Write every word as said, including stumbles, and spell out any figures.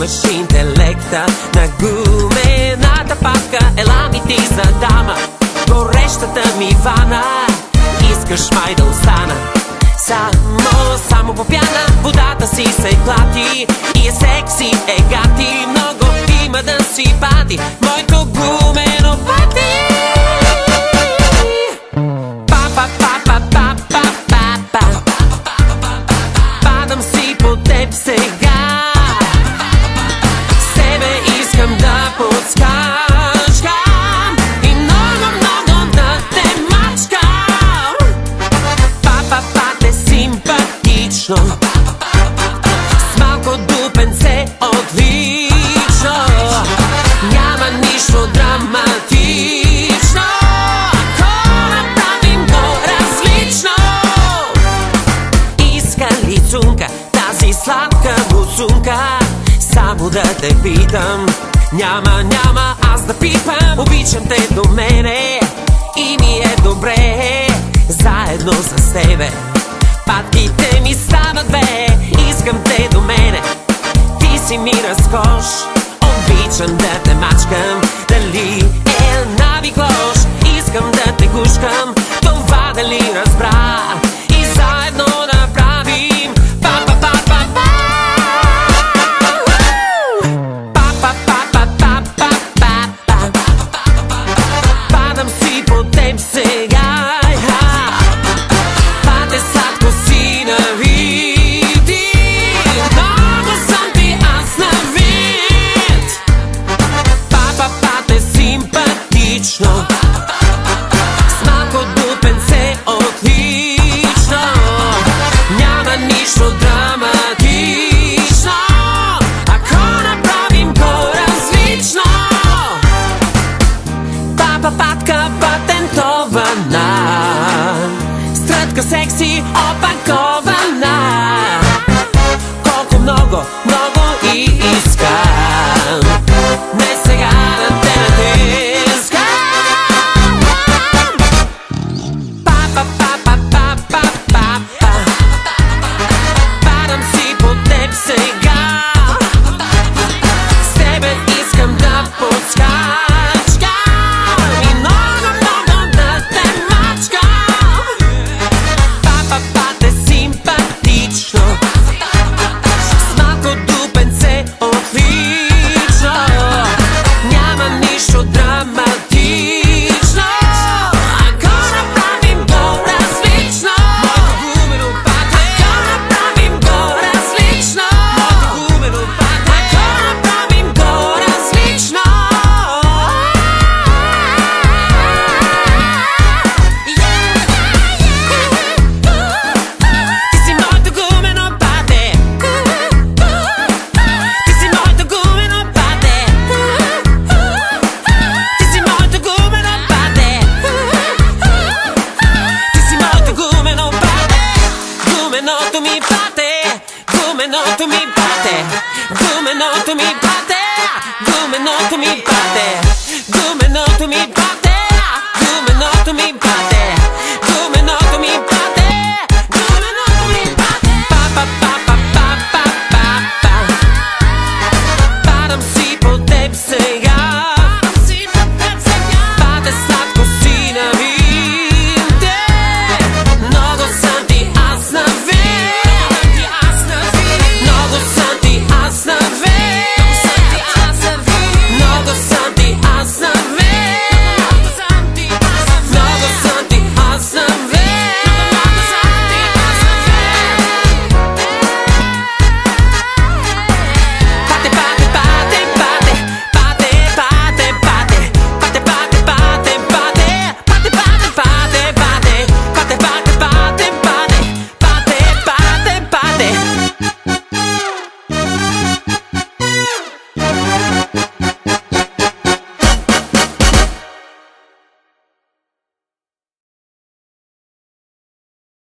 имаш интелекта на гумената папка, ела ми ти за дама, горещата ми вана, искаш май да остана. Само, само по пяна, водата си се клати и е секси, е гати, много има да си пати, моето гумено пати. Падам си по теб сега, себе искам да подскачам и много, много да те мачкам. Па-па-па те симпатично, с малко дупенце отлично, няма нищо драматично. Тази сладка буцунка, само да те питам, няма, няма аз да пипам. Обичам те до мене и ми е добре заедно с тебе. Патките ми стават две, искам те до мене, ти си ми разкош, обичам да